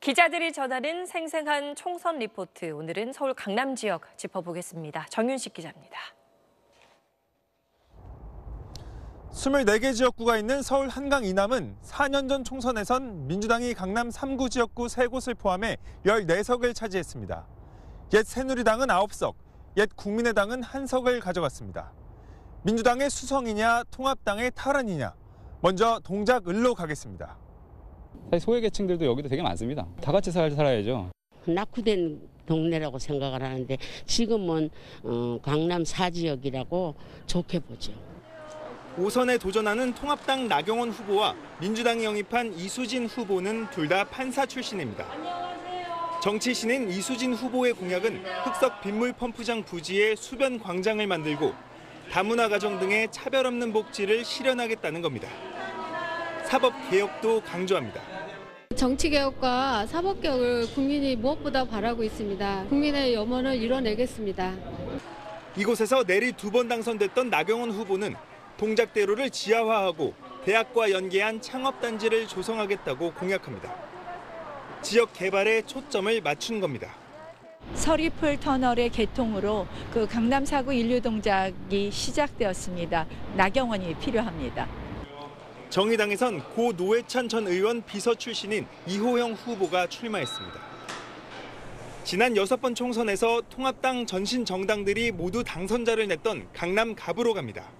기자들이 전하는 생생한 총선 리포트, 오늘은 서울 강남 지역 짚어보겠습니다. 정윤식 기자입니다. 24개 지역구가 있는 서울 한강 이남은 4년 전 총선에선 민주당이 강남 3구 지역구 3곳을 포함해 14석을 차지했습니다. 옛 새누리당은 9석, 옛 국민의당은 1석을 가져갔습니다. 민주당의 수성이냐 통합당의 탈환이냐, 먼저 동작 을로 가겠습니다. 사실 소외계층들도 여기도 되게 많습니다. 다 같이 살아야죠. 낙후된 동네라고 생각을 하는데 지금은 강남 4지역이라고 좋게 보죠. 5선에 도전하는 통합당 나경원 후보와 민주당이 영입한 이수진 후보는 둘 다 판사 출신입니다. 정치 신인 이수진 후보의 공약은 흑석 빗물 펌프장 부지에 수변 광장을 만들고 다문화 가정 등의 차별 없는 복지를 실현하겠다는 겁니다. 사법 개혁도 강조합니다. 정치 개혁과 사법 개혁을 국민이 무엇보다 바라고 있습니다. 국민의 염원을 이뤄내겠습니다. 이곳에서 내리 2번 당선됐던 나경원 후보는 동작대로를 지하화하고 대학과 연계한 창업단지를 조성하겠다고 공약합니다. 지역 개발에 초점을 맞춘 겁니다. 서리풀 터널의 개통으로 그 강남 4구 인류 동작이 시작되었습니다. 나경원이 필요합니다. 정의당에선 고 노회찬 전 의원 비서 출신인 이호영 후보가 출마했습니다. 지난 6번 총선에서 통합당 전신 정당들이 모두 당선자를 냈던 강남 갑으로 갑니다.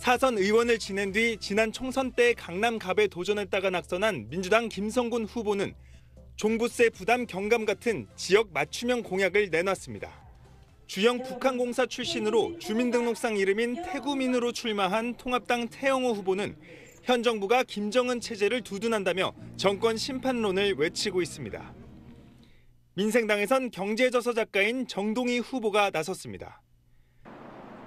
4선 의원을 지낸 뒤 지난 총선 때 강남 갑에 도전했다가 낙선한 민주당 김성곤 후보는 종부세 부담 경감 같은 지역 맞춤형 공약을 내놨습니다. 주영 북한공사 출신으로 주민등록상 이름인 태구민으로 출마한 통합당 태영호 후보는 현 정부가 김정은 체제를 두둔한다며 정권 심판론을 외치고 있습니다. 민생당에선 경제저서 작가인 정동희 후보가 나섰습니다.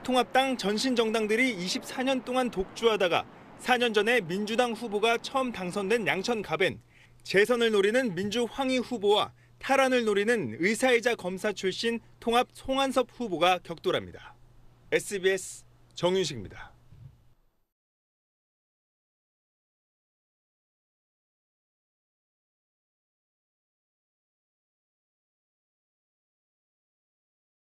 통합당 전신 정당들이 24년 동안 독주하다가 4년 전에 민주당 후보가 처음 당선된 양천갑엔 재선을 노리는 민주 황희 후보와 탈환을 노리는 의사이자 검사 출신 통합 송한섭 후보가 격돌합니다. SBS 정윤식입니다.